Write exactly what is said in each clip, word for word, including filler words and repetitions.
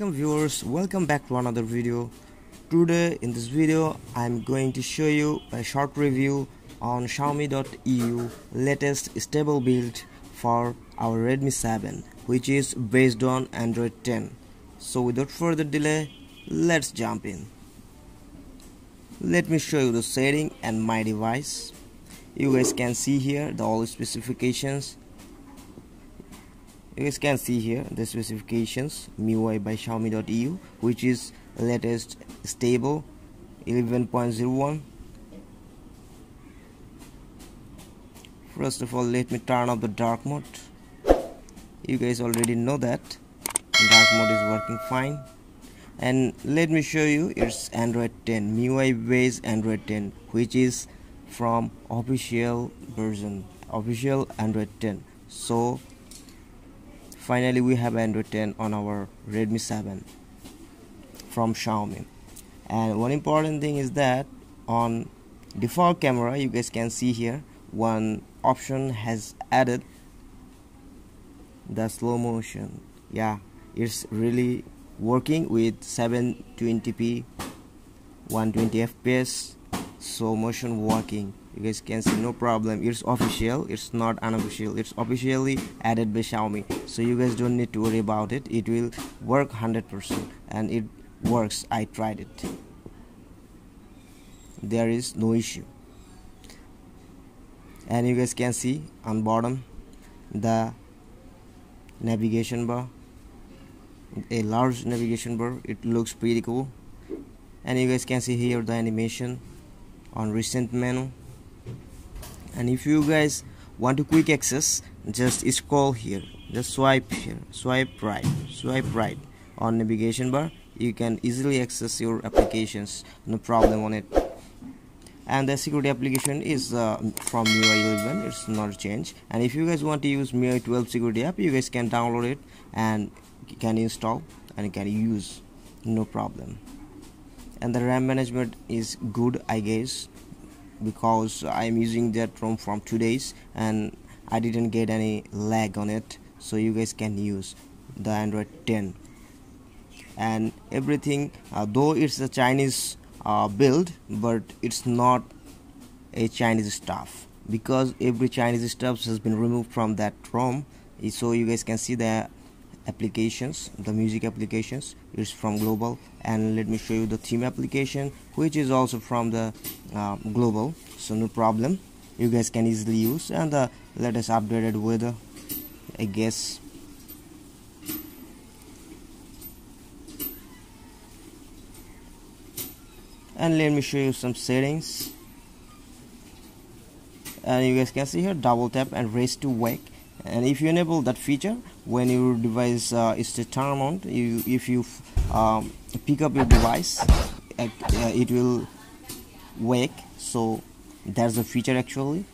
Welcome viewers, welcome back to another video. Today in this video I'm going to show you a short review on xiaomi dot e u latest stable build for our Redmi seven, which is based on Android ten. So without further delay, let's jump in. Let me show you the setting and my device. You guys can see here the all specifications. You guys can see here the specifications, M I U I by xiaomi dot e u, which is latest stable eleven point zero one. First of all, let me turn off the dark mode. You guys already know that dark mode is working fine. And let me show you its Android ten, M I U I based Android ten, which is from official version, official Android ten. So finally, we have Android ten on our Redmi seven from Xiaomi. And one important thing is that on default camera, you guys can see here one option has added, the slow motion. Yeah, it's really working with seven twenty p, one twenty f p s, slow motion working. You guys can see no problem. It's official, it's not unofficial. It's officially added by Xiaomi, so you guys don't need to worry about it. It will work one hundred percent, and it works. I tried it, there is no issue. And you guys can see on bottom the navigation bar, a large navigation bar. It looks pretty cool. And you guys can see here the animation on recent menu. And if you guys want to quick access, just scroll here, just swipe here, swipe right, swipe right on navigation bar. You can easily access your applications, no problem on it. And the security application is uh, from M I U I eleven, it's not changed. And if you guys want to use M I U I twelve security app, you guys can download it and can install and can use, no problem. And the RAM management is good, I guess, because I'm using that ROM from two days and I didn't get any lag on it. So you guys can use the Android ten and everything. Uh, though it's a Chinese uh, build, but it's not a Chinese stuff, because every Chinese stuff has been removed from that ROM. So you guys can see the applications, the music applications is from global. And let me show you the theme application, which is also from the uh, global, so no problem, you guys can easily use. And the latest updated weather, I guess. And let me show you some settings. And you guys can see here double tap and raise to wake. And if you enable that feature when your device uh, is turned on, you if you um, pick up your device, uh, it will wake. So that's the feature, actually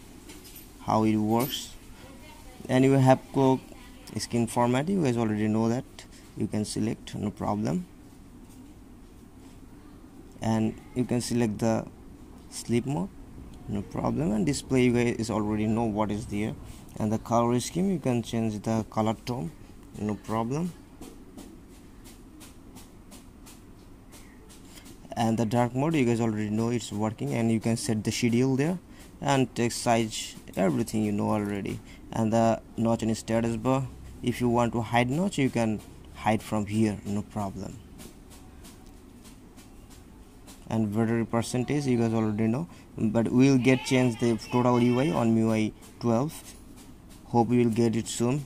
how it works. And you have clock skin format, you guys already know that, you can select, no problem. And you can select the sleep mode, no problem. And display, you guys already know what is there. And the color scheme, you can change the color tone, no problem. And the dark mode, you guys already know it's working. And you can set the schedule there and text size, everything you know already. And the notch and status bar, if you want to hide notch, you can hide from here, no problem. And battery percentage, you guys already know, but we'll get changed the total U I on M I U I twelve. Hope you will get it soon.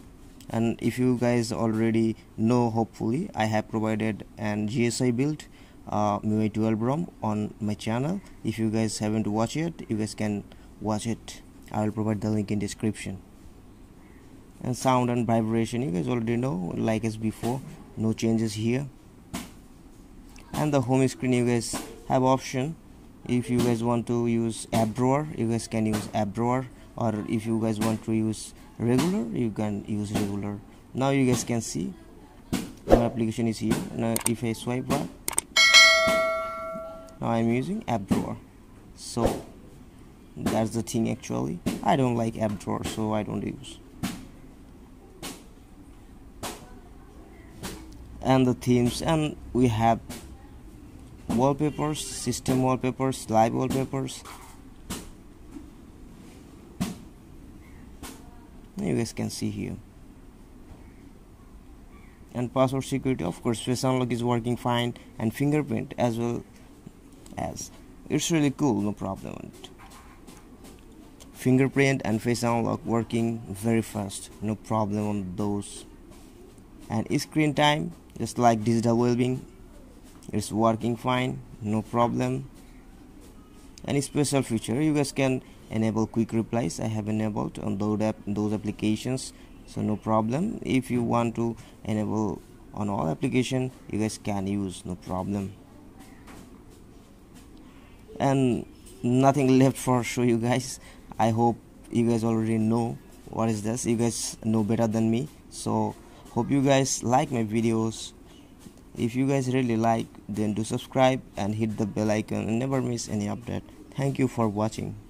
And if you guys already know, hopefully I have provided an G S I build uh, M I U I twelve ROM on my channel. If you guys haven't watched it, you guys can watch it. I will provide the link in description. And sound and vibration, you guys already know, like as before, no changes here. And the home screen, you guys have option. If you guys want to use app drawer, you guys can use app drawer, or if you guys want to use regular, you can use regular. Now you guys can see my application is here. Now if I swipe right, now I'm using app drawer. So that's the thing, actually I don't like app drawer, so I don't use. and the themes, and we have wallpapers, system wallpapers, live wallpapers. You guys can see here. And password security, of course, face unlock is working fine, and fingerprint as well as. It's really cool, no problem. Fingerprint and face unlock working very fast, no problem on those. And screen time, just like digital well-being, it's working fine, no problem. And special feature, you guys can enable quick replies. I have enabled on those app, those applications, so no problem. If you want to enable on all application, you guys can use, no problem. And nothing left for show you guys. I hope you guys already know what is this. You guys know better than me. So hope you guys like my videos. If you guys really like, then do subscribe and hit the bell icon and never miss any update. Thank you for watching.